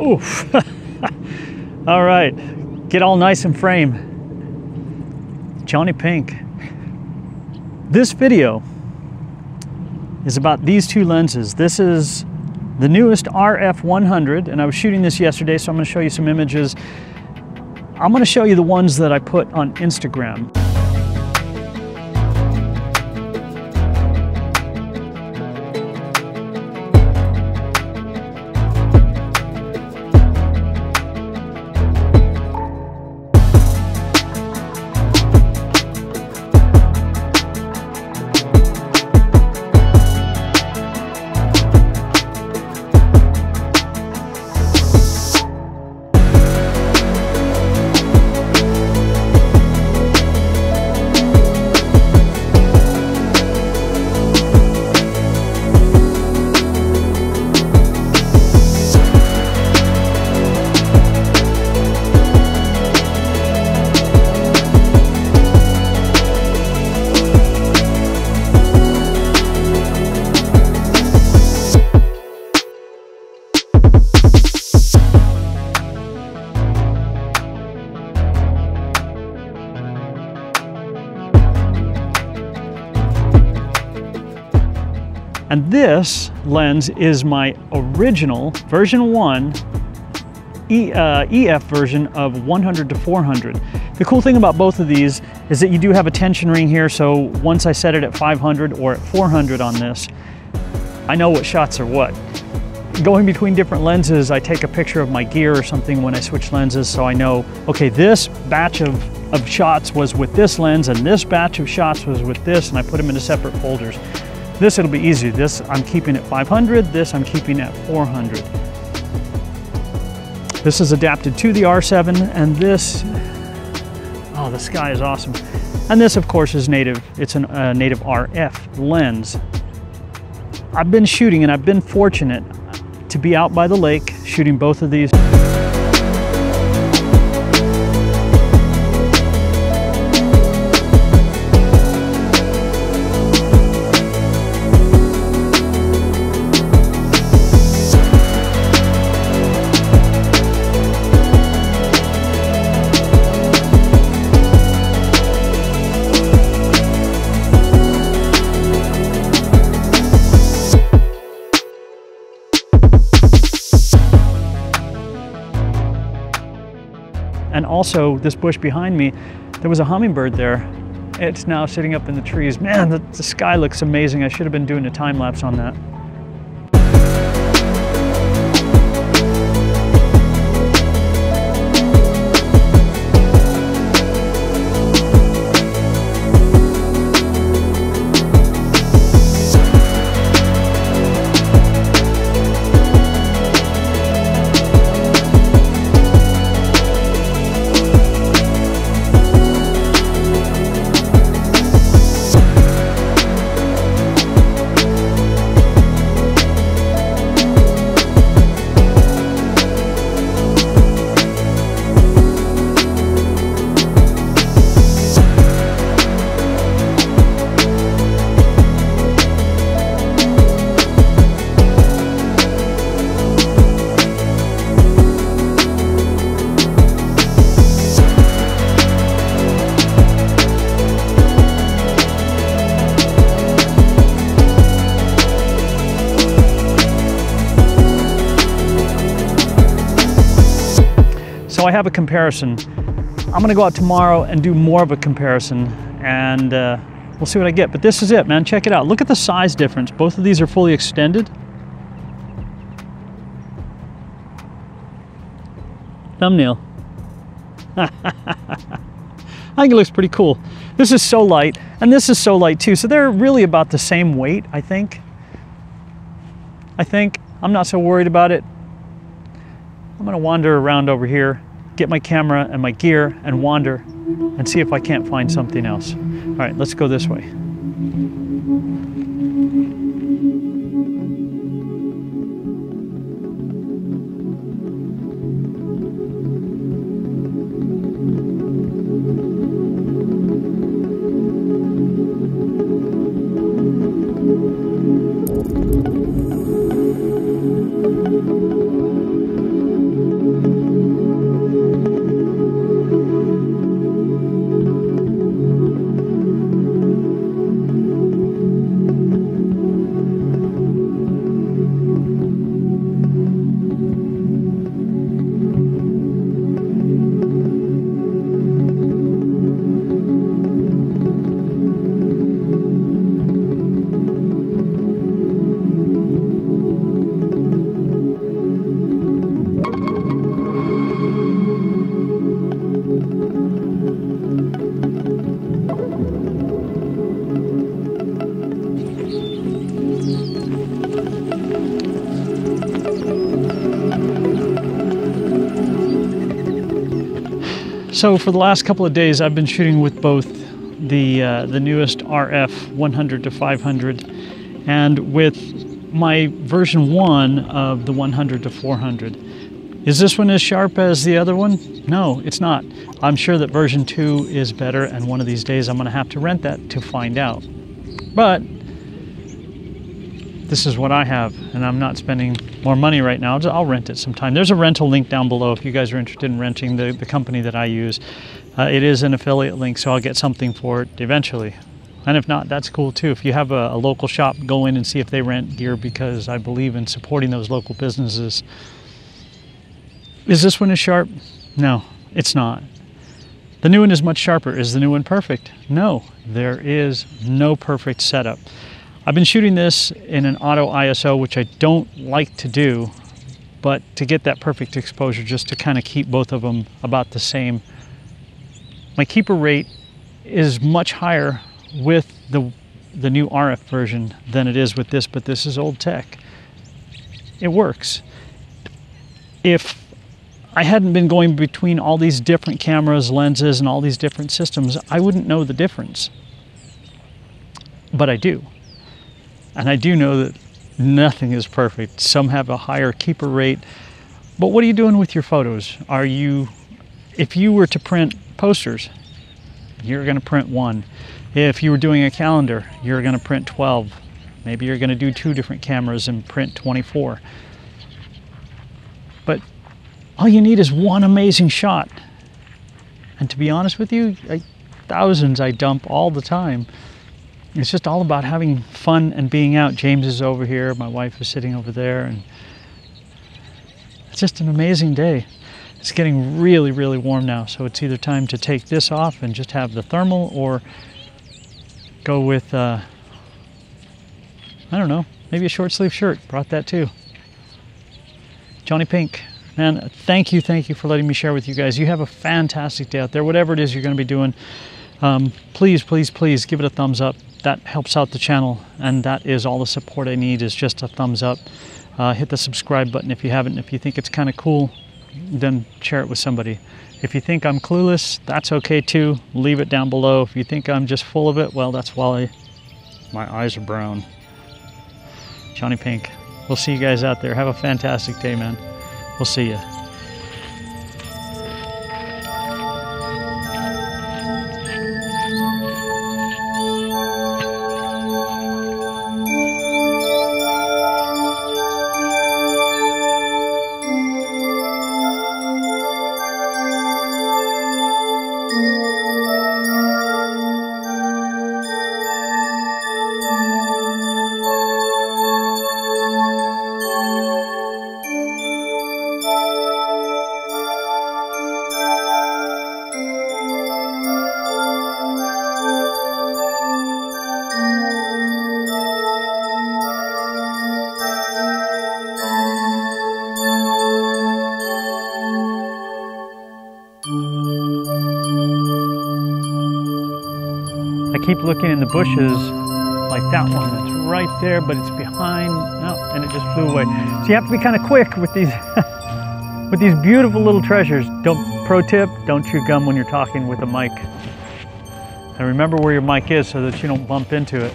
Oof. All right, get all nice and frame. Johnny Pink. This video is about these two lenses. This is the newest RF100, and I was shooting this yesterday, so I'm gonna show you some images. I'm gonna show you the ones that I put on Instagram. And this lens is my original version 1 EF version of 100 to 400. The cool thing about both of these is that you do have a tension ring here, so once I set it at 500 or at 400 on this, I know what shots are what. Going between different lenses, I take a picture of my gear or something when I switch lenses, so I know, okay, this batch of shots was with this lens and this batch of shots was with this, and I put them into separate folders. This, it'll be easy. This I'm keeping at 500, this I'm keeping at 400. This is adapted to the R7, and this, oh, the sky is awesome. And this, of course, is native. It's a native RF lens. I've been shooting, and I've been fortunate to be out by the lake shooting both of these. And also, this bush behind me, there was a hummingbird there. It's now sitting up in the trees. Man, the sky looks amazing. I should have been doing a time lapse on that. So I have a comparison. I'm gonna go out tomorrow and do more of a comparison, and we'll see what I get. But this is it, man, check it out. Look at the size difference. Both of these are fully extended. Thumbnail. I think it looks pretty cool. This is so light, and this is so light too. So they're really about the same weight, I think. I'm not so worried about it. I'm gonna wander around over here, get my camera and my gear and wander and see if I can't find something else. All right, let's go this way. So for the last couple of days, I've been shooting with both the newest RF100 to 500 and with my version 1 of the 100 to 400. Is this one as sharp as the other one? No, it's not. I'm sure that version 2 is better, and one of these days I'm going to have to rent that to find out. But this is what I have, and I'm not spending more money right now. I'll rent it sometime. There's a rental link down below if you guys are interested in renting the company that I use. It is an affiliate link, so I'll get something for it eventually. And if not, that's cool too. If you have a local shop, go in and see if they rent gear, because I believe in supporting those local businesses. Is this one as sharp? No, it's not. The new one is much sharper. Is the new one perfect? No, there is no perfect setup. I've been shooting this in an auto ISO, which I don't like to do, but to get that perfect exposure, just to kind of keep both of them about the same. My keeper rate is much higher with the new RF version than it is with this, but this is old tech. It works. If I hadn't been going between all these different cameras, lenses, and all these different systems, I wouldn't know the difference, but I do. And I do know that nothing is perfect. Some have a higher keeper rate, but what are you doing with your photos? Are you, if you were to print posters, you're gonna print one. If you were doing a calendar, you're gonna print 12. Maybe you're gonna do 2 different cameras and print 24. But all you need is one amazing shot. And to be honest with you, thousands I dump all the time. It's just all about having fun and being out. James is over here, my wife is sitting over there, and it's just an amazing day. It's getting really, really warm now, so it's either time to take this off and just have the thermal, or go with, I don't know, maybe a short sleeve shirt. Brought that too. Johnny Pink. Man, thank you for letting me share with you guys. You have a fantastic day out there, whatever it is you're going to be doing. Please give it a thumbs up. That helps out the channel, and that is all the support I need, is just a thumbs up. Hit the subscribe button if you haven't. If you think it's kind of cool, then share it with somebody. If you think I'm clueless, that's okay too. Leave it down below. If you think I'm just full of it, well, that's why my eyes are brown. Johnny Pink. We'll see you guys out there. Have a fantastic day, man. We'll see you. I keep looking in the bushes, like that one that's right there, but it's behind, oh, and it just flew away. So you have to be kind of quick with these with these beautiful little treasures. Pro tip, don't chew gum when you're talking with a mic. And remember where your mic is so that you don't bump into it.